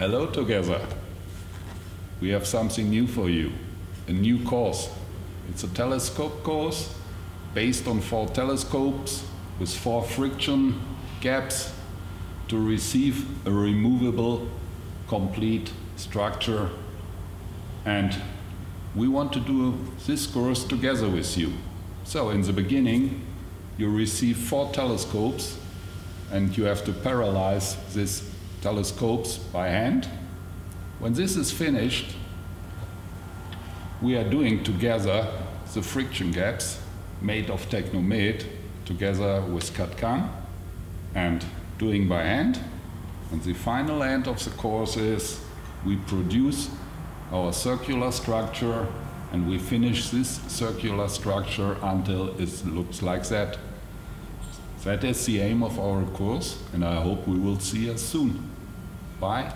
hello together. We have something new for you, a new course. It's a telescope course based on 4 telescopes with 4 friction gaps to receive a removable, complete structure. And we want to do this course together with you. So in the beginning, you receive 4 telescopes, and you have to parallelize these telescopes by hand. When this is finished, we are doing together the friction gaps made of Tecno Med together with Katkan and doing by hand. And the final end of the course is we produce our circular structure, and we finish this circular structure until it looks like that. That is the aim of our course, and I hope we will see you soon. Bye.